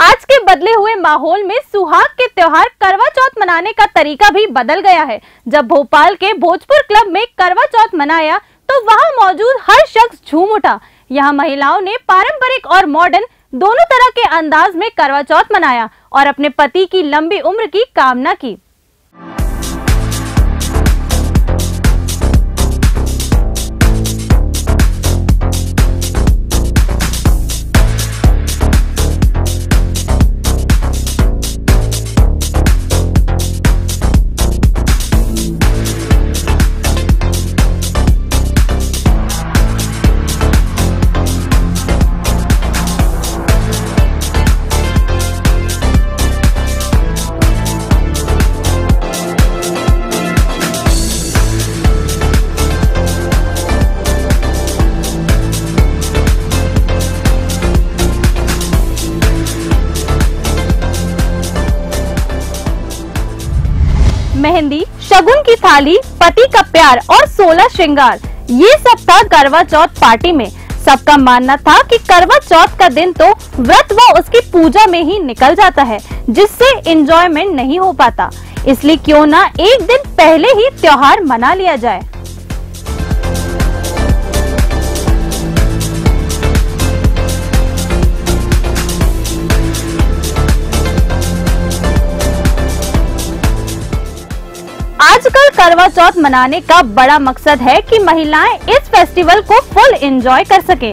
आज के बदले हुए माहौल में सुहाग के त्योहार करवा चौथ मनाने का तरीका भी बदल गया है। जब भोपाल के भोजपुर क्लब में करवा चौथ मनाया तो वहां मौजूद हर शख्स झूम उठा। यहां महिलाओं ने पारंपरिक और मॉडर्न दोनों तरह के अंदाज में करवा चौथ मनाया और अपने पति की लंबी उम्र की कामना की। मेहंदी, शगुन की थाली, पति का प्यार और 16 श्रृंगार, ये सब था करवा चौथ पार्टी में। सबका मानना था कि करवा चौथ का दिन तो व्रत व उसकी पूजा में ही निकल जाता है, जिससे एंजॉयमेंट नहीं हो पाता, इसलिए क्यों ना एक दिन पहले ही त्योहार मना लिया जाए। आजकल करवा चौथ मनाने का बड़ा मकसद है कि महिलाएं इस फेस्टिवल को फुल एंजॉय कर सकें।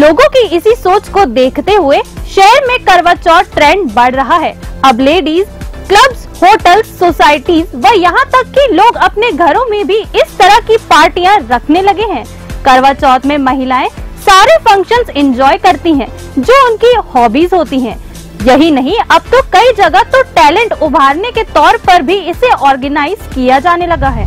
लोगों की इसी सोच को देखते हुए शहर में करवा चौथ ट्रेंड बढ़ रहा है। अब लेडीज क्लब्स, होटल्स, सोसाइटीज व यहां तक कि लोग अपने घरों में भी इस तरह की पार्टियां रखने लगे हैं। करवा चौथ में महिलाएं सारे फंक्शंस एंजॉय करती हैं, जो उनकी हॉबीज होती हैं। यही नहीं, अब तो कई जगह तो टैलेंट उभारने के तौर पर भी इसे ऑर्गेनाइज किया जाने लगा है।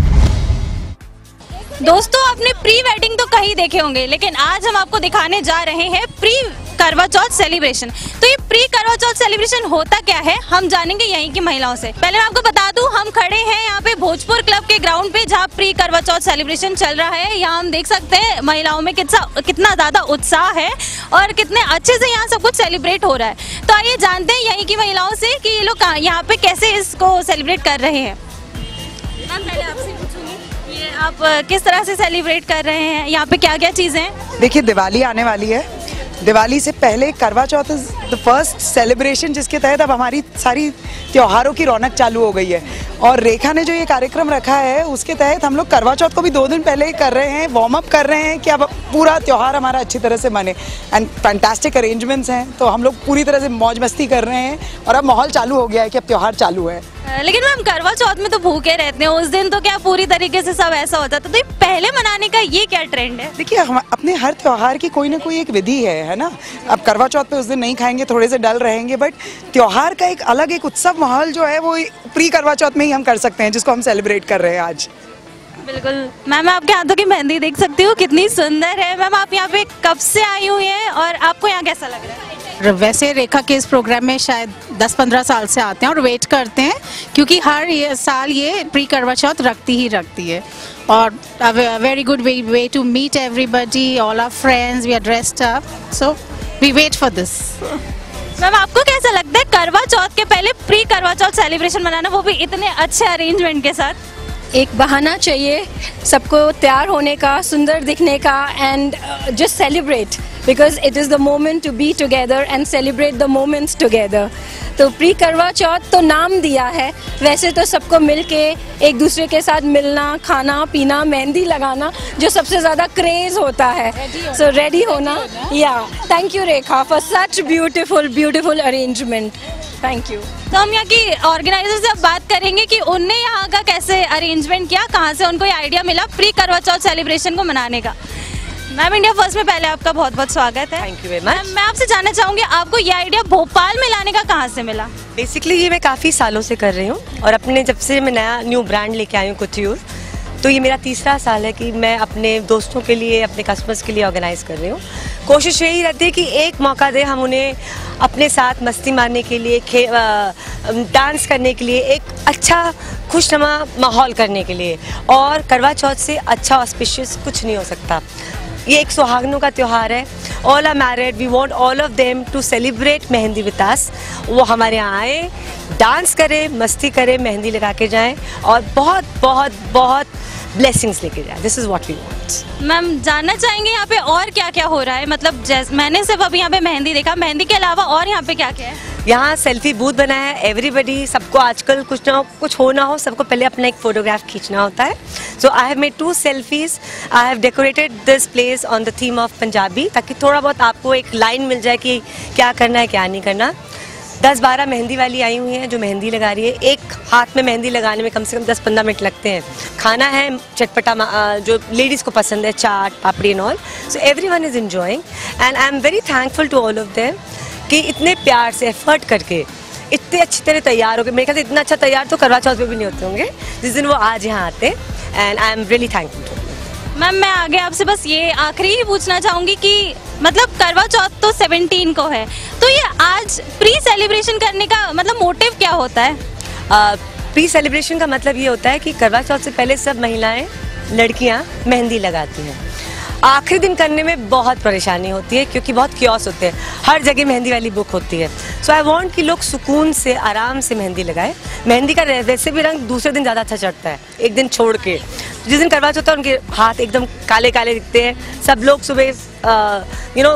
दोस्तों, आपने प्री वेडिंग तो कहीं देखे होंगे, लेकिन आज हम आपको दिखाने जा रहे हैं प्री करवा चौथ सेलिब्रेशन। तो ये प्री करवा चौथ सेलिब्रेशन होता क्या है, हम जानेंगे यहीं की महिलाओं से। पहले मैं आपको बता दूं, हम खड़े हैं यहाँ पे भोजपुर क्लब के ग्राउंड पे, जहाँ प्री करवा चौथ सेलिब्रेशन चल रहा है। यहाँ हम देख सकते हैं महिलाओं में कितना ज्यादा उत्साह है और कितने अच्छे से यहाँ सब कुछ सेलिब्रेट हो रहा है। तो आइए जानते हैं यहीं की महिलाओं से कि ये लोग यहाँ पे कैसे इसको सेलिब्रेट कर रहे हैं। मैम, पहले आपसे पूछूंगी, ये आप किस तरह से सेलिब्रेट कर रहे हैं, यहाँ पे क्या क्या चीजें हैं? देखिए, दिवाली आने वाली है। दिवाली से पहले Karva Chauth is the first celebration, जिसके तहत अब हमारी सारी त्योहारों की रौनक चालू हो गई है। और रेखा ने जो ये कार्यक्रम रखा है, उसके तहत हम लोग करवा चौथ को भी 2 दिन पहले ही कर रहे हैं, वार्म अप कर रहे हैं कि अब पूरा त्यौहार हमारा अच्छी तरह से मने। एंड फैंटास्टिक अरेंजमेंट्स हैं, तो हम लोग पूरी तरह से मौज मस्ती कर रहे हैं और अब माहौल चालू हो गया है कि अब त्यौहार चालू है। लेकिन मैम, करवा चौथ में तो भूखे रहते हैं, उस दिन तो क्या पूरी तरीके से सब ऐसा होता है, तो पहले मनाने का ये क्या ट्रेंड है? देखिए, हम अपने हर त्यौहार की कोई ना कोई एक विधि है ना। अब करवा चौथ पे उस दिन नहीं खाएंगे, थोड़े से डल रहेंगे, बट त्यौहार का एक अलग एक उत्सव माहौल जो है वो प्री करवा चौथ में ही हम कर सकते हैं, जिसको हम सेलिब्रेट कर रहे हैं आज। बिल्कुल। मैम, आपके हाथों की मेहंदी देख सकती हूँ, कितनी सुंदर है। मैम, आप यहाँ पे कब से आई हुई है और आपको यहाँ कैसा लग रहा है? वैसे रेखा के इस प्रोग्राम में शायद 10-15 साल से आते हैं और वेट करते हैं, क्योंकि हर साल ये प्री करवा चौथ रखती है। और very good way to meet everybody, all our friends, we are dressed up, so we wait for this. Ma'am, आपको कैसा लगता है करवा चौथ के पहले प्री करवा चौथ सेलिब्रेशन मनाना, वो भी इतने अच्छे अरेंजमेंट के साथ? एक बहाना चाहिए सबको तैयार होने का, सुंदर दिखने का, and just celebrate, because it is the moment to be together and celebrate the moments together. तो प्री करवा चौथ तो नाम दिया है, वैसे तो सबको मिलके एक दूसरे के साथ मिलना, खाना पीना, मेहंदी लगाना, जो सबसे ज़्यादा क्रेज होता है, सो रेडी होना। Yeah, thank you Rekha for such beautiful arrangement, thank you. तो हम यहाँ की ऑर्गेनाइजर से बात करेंगे कि उनने यहाँ का कैसे अरेंजमेंट किया, कहाँ से उनको आइडिया मिला प्री करवा चौथ सेलिब्रेशन को मनाने का। मैम, इंडिया फर्स्ट में पहले आपका बहुत बहुत स्वागत है। Thank you very much. मैं आपसे जानना चाहूँगी, आपको ये आइडिया भोपाल में लाने का कहाँ से मिला? बेसिकली ये मैं काफ़ी सालों से कर रही हूँ, और अपने जब से मैं नया न्यू ब्रांड लेके आई हूँ कुछ यूज़, तो ये मेरा तीसरा साल है कि मैं अपने दोस्तों के लिए, अपने कस्टमर्स के लिए ऑर्गेनाइज़ कर रही हूँ। कोशिश यही रहती है कि एक मौका दे हम उन्हें अपने साथ मस्ती मारने के लिए, डांस करने के लिए, एक अच्छा खुशनुमा माहौल करने के लिए। और करवा चौथ से अच्छा ऑस्पिशियस कुछ नहीं हो सकता। ये एक सुहागनों का त्यौहार है all are married. We want all of them to celebrate Mehndi with us. वो हमारे यहाँ आए, डांस करें, मस्ती करें, मेहंदी लगा के जाएं और बहुत बहुत बहुत ब्लेसिंग्स लेके जाएं. This is what we want. Ma'am जानना चाहेंगे यहाँ पे और क्या क्या हो रहा है? मतलब मैंने सिर्फ अभी यहाँ पे मेहंदी देखा, मेहंदी के अलावा और यहाँ पे क्या क्या है? यहाँ सेल्फी बूथ बना है. एवरीबडी, सबको आजकल कुछ ना कुछ हो ना हो, सबको पहले अपना एक फोटोग्राफ खींचना होता है. So I have made 2 selfies. I have decorated this place on the theme of Punjabi, ताकि थोड़ा बहुत आपको एक लाइन मिल जाए कि क्या करना है क्या नहीं करना. 10-12 मेहंदी वाली आई हुई हैं जो मेहंदी लगा रही है. एक हाथ में मेहंदी लगाने में कम से कम 10-15 मिनट लगते हैं. खाना है चटपटा जो लेडीज़ को पसंद है, chaat papdi and all. So everyone is enjoying and I am very thankful to all of them कि इतने प्यार से एफर्ट करके इतने अच्छी तरह तैयार हो गए. मेरे ख्याल से इतना अच्छा तैयार तो करवा चौथ पे भी नहीं होते होंगे जिस दिन वो आज यहाँ आते. And I am really thankful to. Ma'am मैं आगे आपसे बस ये आखिरी ही पूछना चाहूँगी कि मतलब करवा चौथ तो 17 को है, तो ये आज प्री सेलिब्रेशन करने का मतलब मोटिव क्या होता है? प्री सेलिब्रेशन का मतलब ये होता है कि करवा चौथ से पहले सब महिलाएं, लड़कियाँ मेहंदी लगाती हैं. आखिरी दिन करने में बहुत परेशानी होती है क्योंकि बहुत कियोस्क होते हैं, हर जगह मेहंदी वाली बुक होती है. सो आई वांट कि लोग सुकून से आराम से मेहंदी लगाएं. मेहंदी का वैसे भी रंग दूसरे दिन ज़्यादा अच्छा चढ़ता है, एक दिन छोड़ के. जिस दिन करवा चौथ होता है उनके हाथ एकदम काले काले दिखते हैं. सब लोग सुबह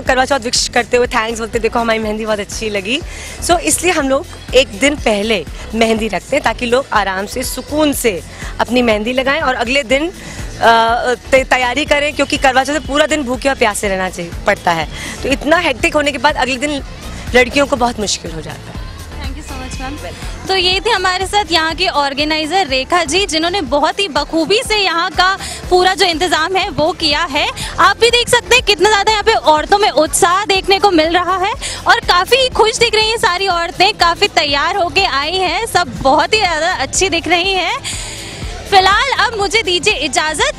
करवा चौथ विश करते हुए थैंक्स बोलते, देखो हमारी मेहंदी बहुत अच्छी लगी. सो इसलिए हम लोग एक दिन पहले मेहंदी रखते हैं ताकि लोग आराम से सुकून से अपनी मेहंदी लगाएं और अगले दिन तैयारी करें, क्योंकि करवा चौथ से पूरा दिन भूखे और प्यासे रहना चाहिए पड़ता है. तो इतना हेक्टिक होने के बाद अगले दिन लड़कियों को बहुत मुश्किल हो जाता है. तो ये थी हमारे साथ यहाँ के ऑर्गेनाइजर रेखा जी, जिन्होंने बहुत ही बखूबी से यहाँ का पूरा जो इंतजाम है वो किया है. आप भी देख सकते हैं कितना ज़्यादा यहाँ पे औरतों में उत्साह देखने को मिल रहा है और काफ़ी खुश दिख रही हैं सारी औरतें, काफ़ी तैयार होके आई हैं, सब बहुत ही ज़्यादा अच्छी दिख रही हैं. फिलहाल अब मुझे दीजिए इजाज़त,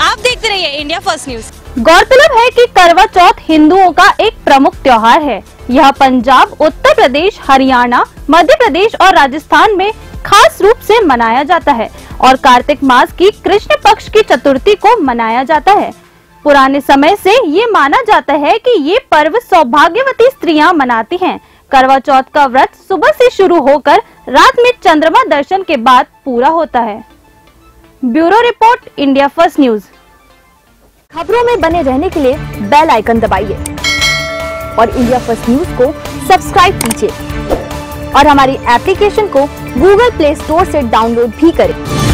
आप देखते रहिए इंडिया फर्स्ट न्यूज़. गौरतलब है कि करवा चौथ हिंदुओं का एक प्रमुख त्योहार है. यह पंजाब, उत्तर प्रदेश, हरियाणा, मध्य प्रदेश और राजस्थान में खास रूप से मनाया जाता है और कार्तिक मास की कृष्ण पक्ष की चतुर्थी को मनाया जाता है. पुराने समय से ये माना जाता है कि ये पर्व सौभाग्यवती स्त्रियां मनाती हैं. करवा चौथ का व्रत सुबह से शुरू होकर रात में चंद्रमा दर्शन के बाद पूरा होता है. Bureau report, India first news. खबरों में बने रहने के लिए बेल आइकन दबाइए और इंडिया फर्स्ट न्यूज को सब्सक्राइब कीजिए और हमारी एप्लीकेशन को Google Play Store से डाउनलोड भी करें.